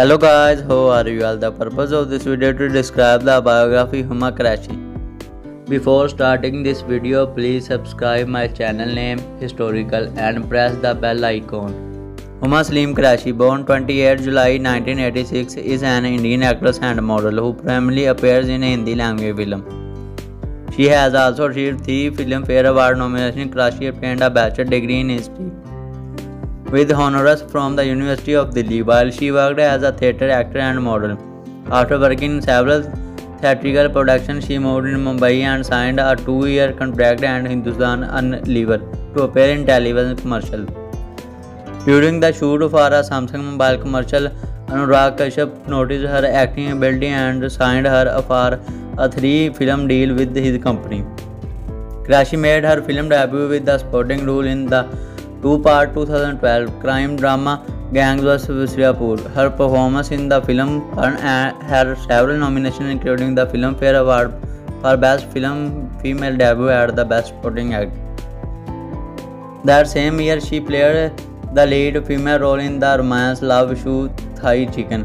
Hello guys, how are you all? The purpose of this video to describe the biography Huma Qureshi. Before starting this video, please subscribe my channel name Historical and press the bell icon. Huma Saleem Qureshi, born 28 July 1986, is an Indian actress and model who primarily appears in Hindi language film. She has also received the Filmfare Award nomination. Qureshi obtained a bachelor's degree in history with honors from the University of Delhi, while she worked as a theatre actor and model. After working in several theatrical productions, she moved in Mumbai and signed a 2-year contract at Hindustan Unilever to appear in television commercials. During the shoot for a Samsung mobile commercial, Anurag Kashyap noticed her acting ability and signed her for a 3-film deal with his company. Qureshi made her film debut with the supporting role in the 2-part 2012 crime drama Gangs vs Badlapur. Her performance in the film earned her several nominations, including the Filmfare Award for Best Film Female Debut and the Best Supporting Act. That same year, she played the lead female role in the romance love show Thai Chicken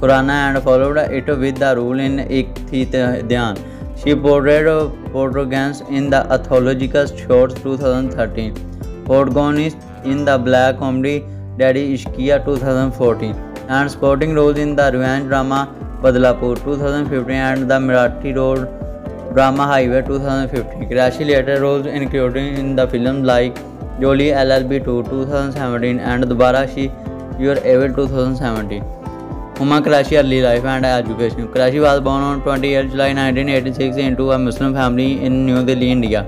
Khurana and followed it with the role in Ek Thi Dhyan. She portrayed protagonist in the anthological short 2013. Protagonist in the black comedy Dedh Ishqiya 2014 and supporting roles in the revenge drama Badlapur 2015 and the Marathi road drama Highway 2015. Qureshi later roles including in the films like Jolly LLB 2 2017 and Dobaara: See Your Evil 2017. Huma Qureshi early life and education. Qureshi was born on 28 July 1986 into a Muslim family in New Delhi, India.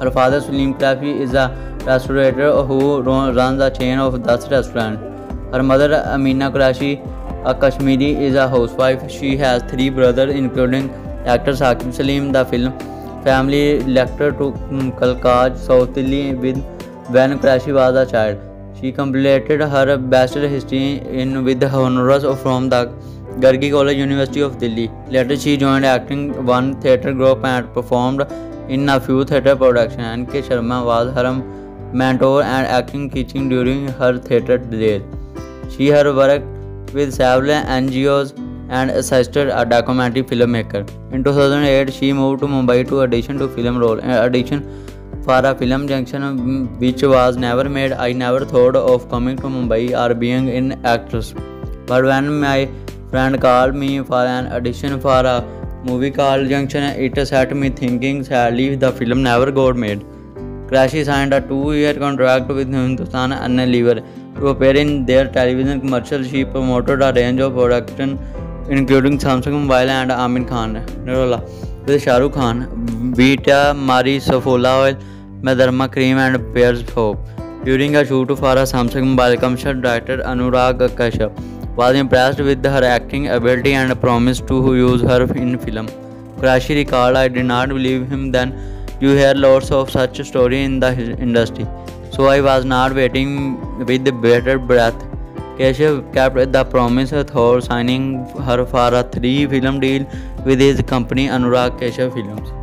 Her father Saleem Qureshi is a restaurateur who runs a chain of 10 restaurants. Her mother Amina Qureshi, a Kashmiri, is a housewife. She has 3 brothers, including actor Saqib Saleem. The film family lectured to Kalkaji, South Delhi when Qureshi was a child. She completed her bachelor's history with honors from the Gargi College, University of Delhi. Later, she joined acting one theatre group and performed in a few theatre productions. N.K. Sharma was her mentor and acting teaching during her theatre days. She had worked with several NGOs and assisted a documentary filmmaker. In 2008, she moved to Mumbai to audition for a film junction which was never made. I never thought of coming to Mumbai or being an actress, but when my friend called me for an audition for a movie called Junction, it set me thinking. Sadly, the film never got made. Qureshi signed a 2-year contract with Hindustan Unilever to appear in their television commercials. She promoted a range of productions including Samsung Mobile and Aamir Khan, with Shahrukh Khan, Vita, Mari, Safoola Oil, Mederma Cream and Pears. During a shoot for a Samsung Mobile commercial, director Anurag Kashyap was impressed with her acting ability and promised to use her in film. Qureshi recalled, "I did not believe him then. You hear lots of such stories in the industry, so I was not waiting with bated breath." Qureshi kept the promise through signing her for a 3-film deal with his company Anurag Kashyap Films.